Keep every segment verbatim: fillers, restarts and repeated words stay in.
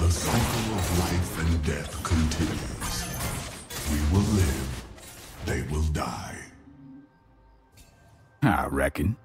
The cycle of life and death continues. We will live, they will die. I reckon.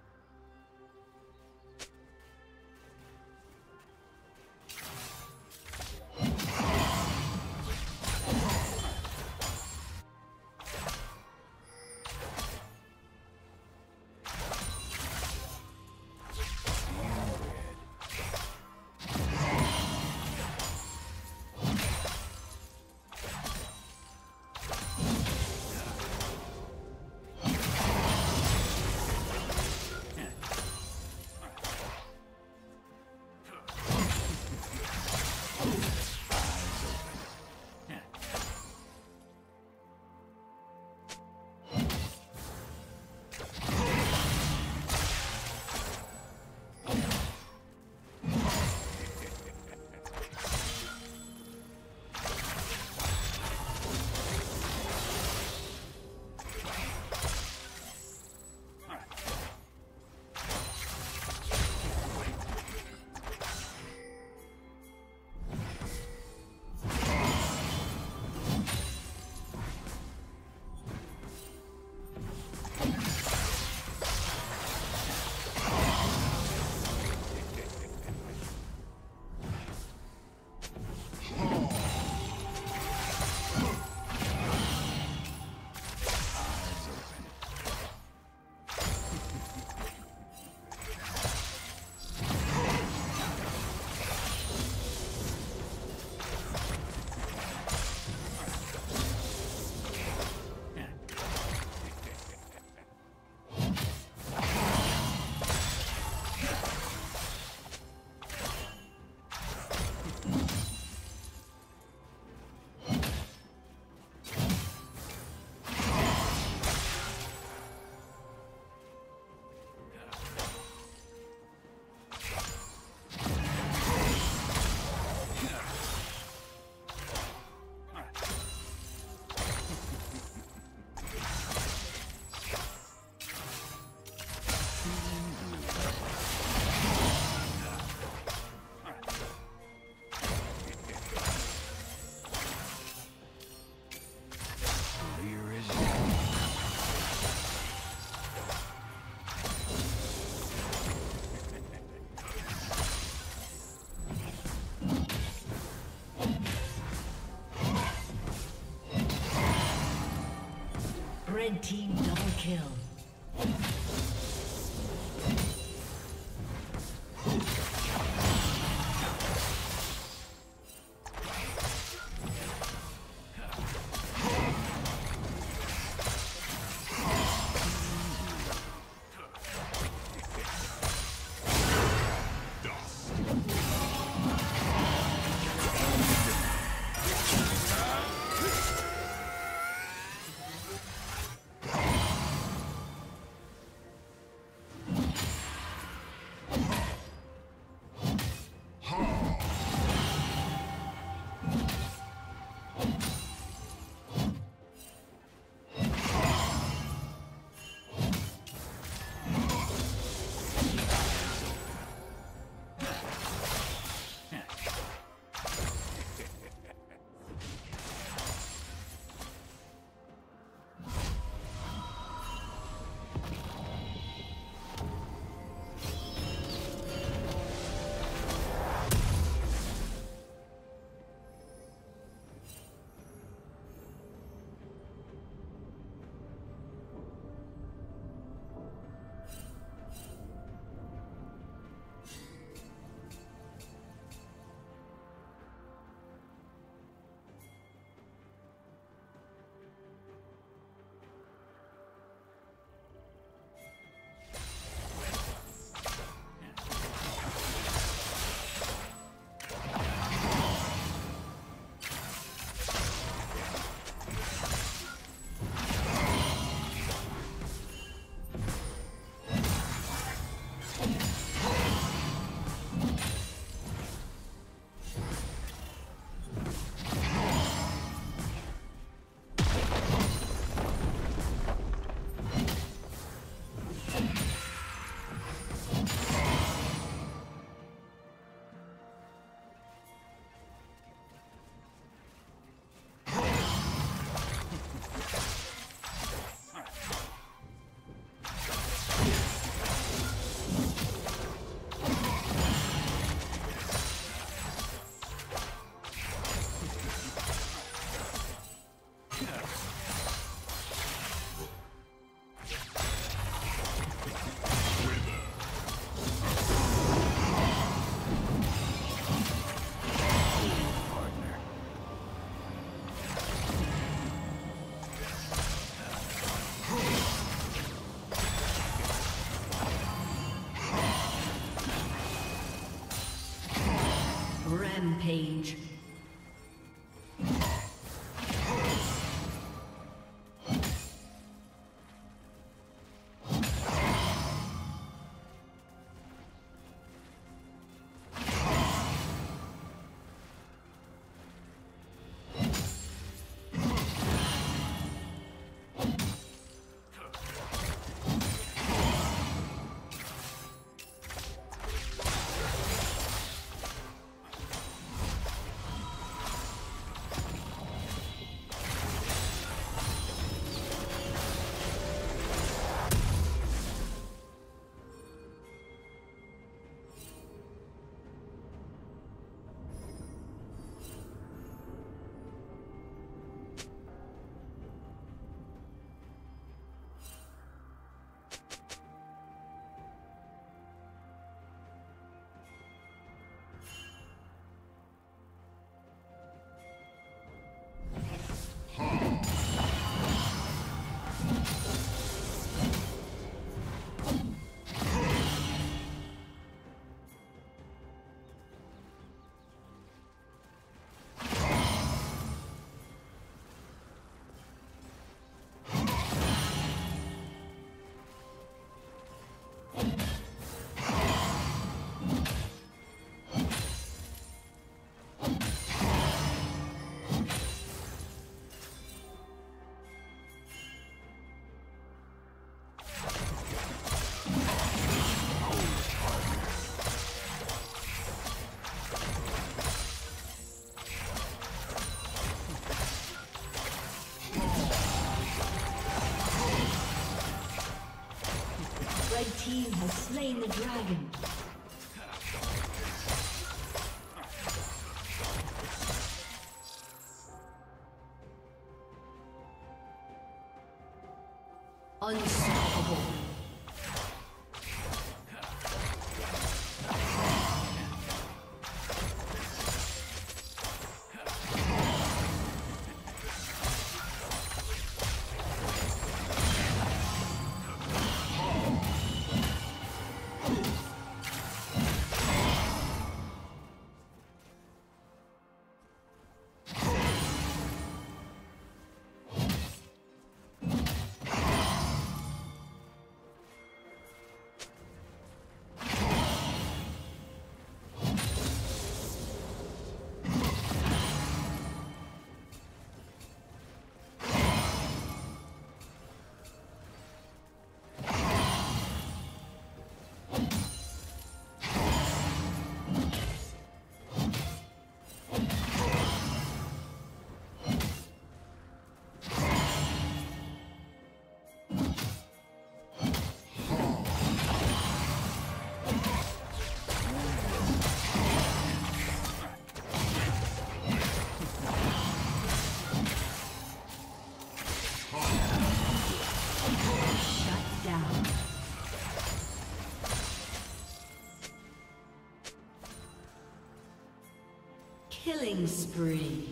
Red team double kill. Rampage. The team has slain the dragon. Unstoppable. Killing spree.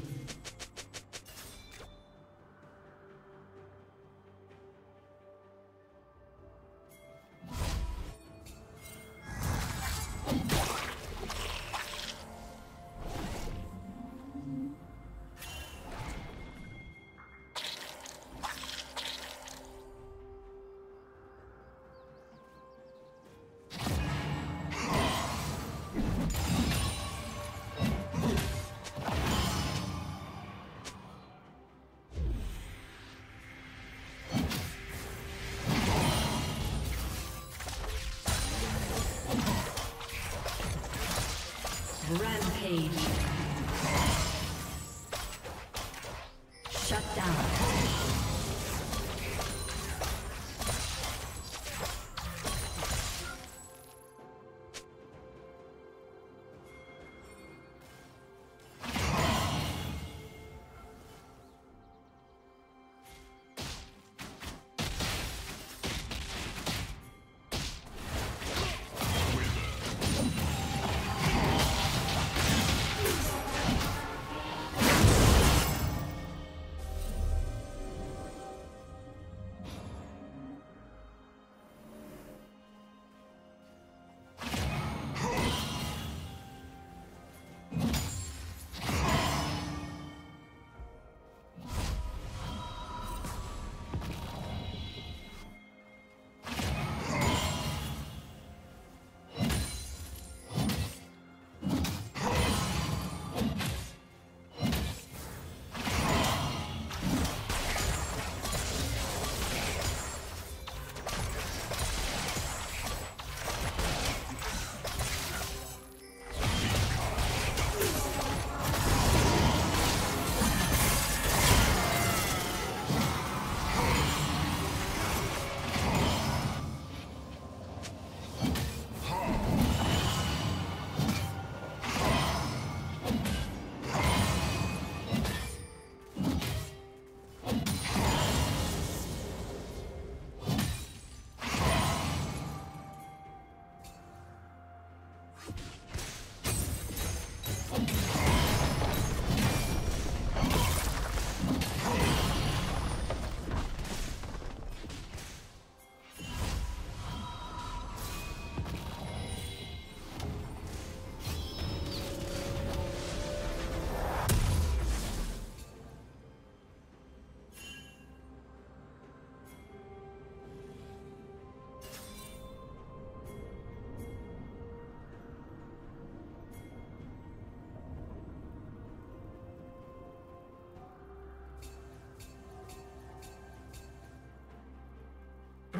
Shut down.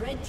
Red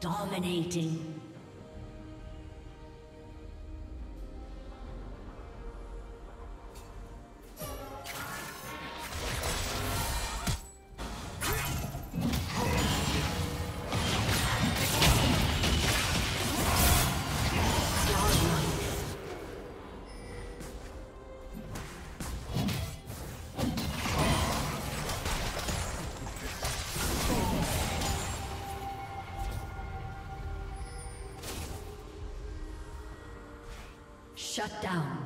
Dominating. Shut down.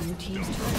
Blue team's turret.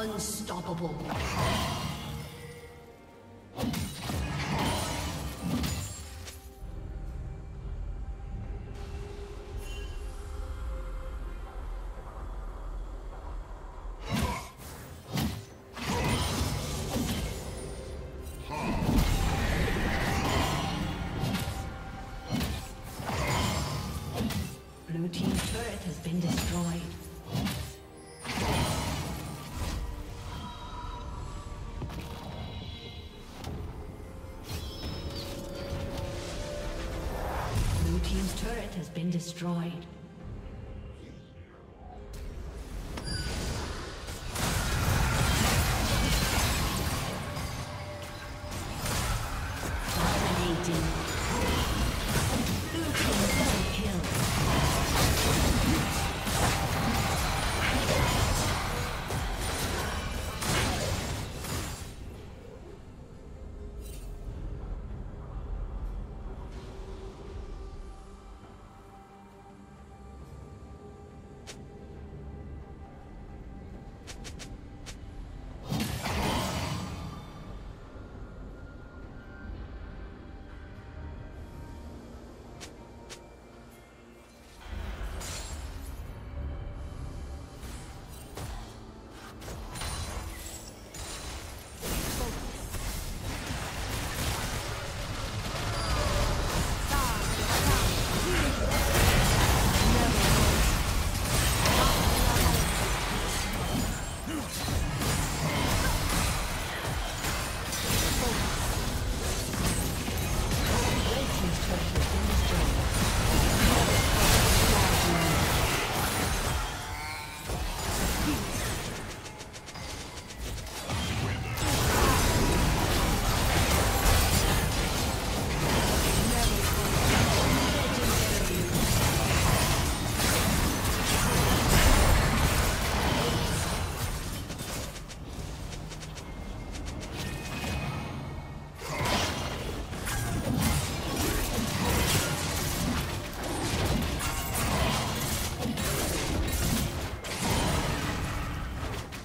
Unstoppable. Blue team's turret has been destroyed. Blue team's turret has been destroyed.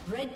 Red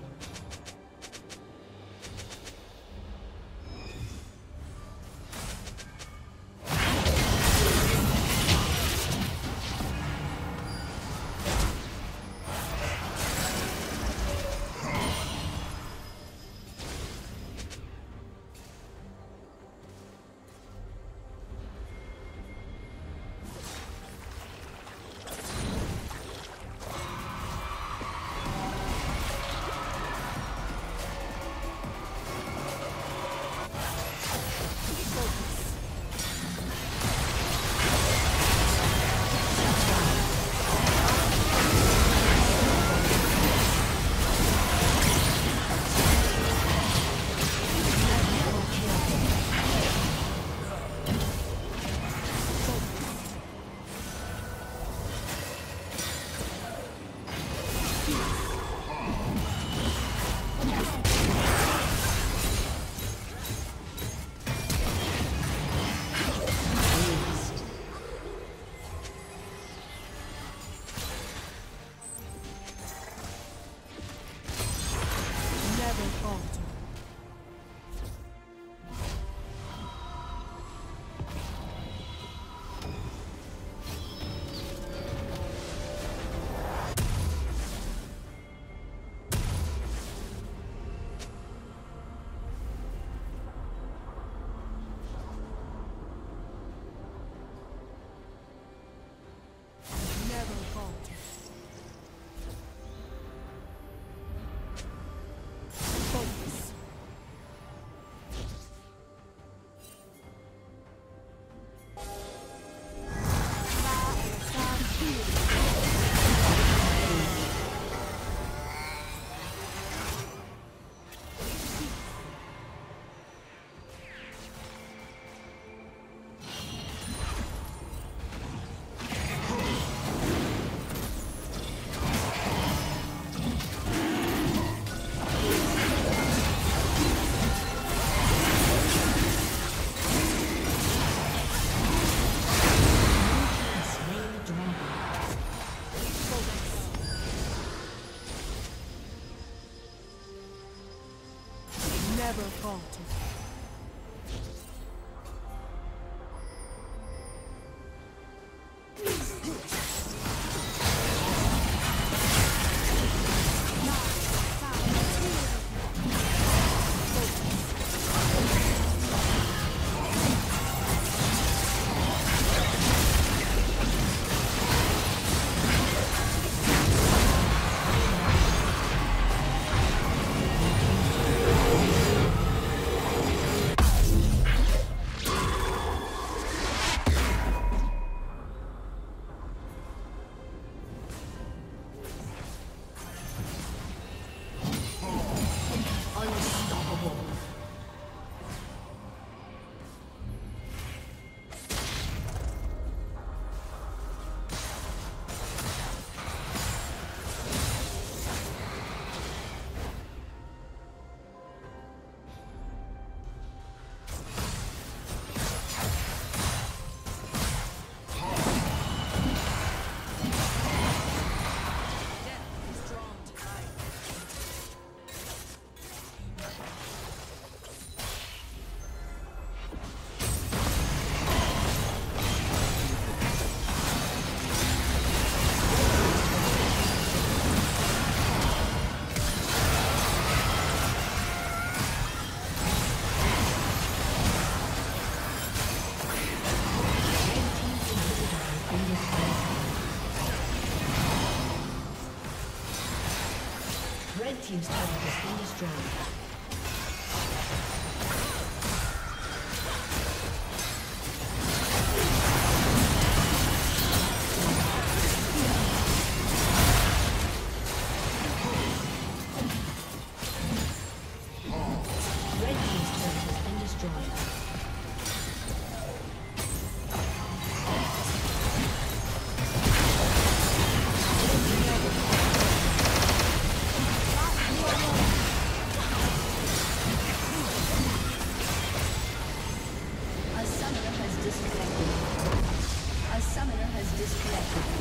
team's turret has been destroyed. Disconnected. A summoner has disconnected.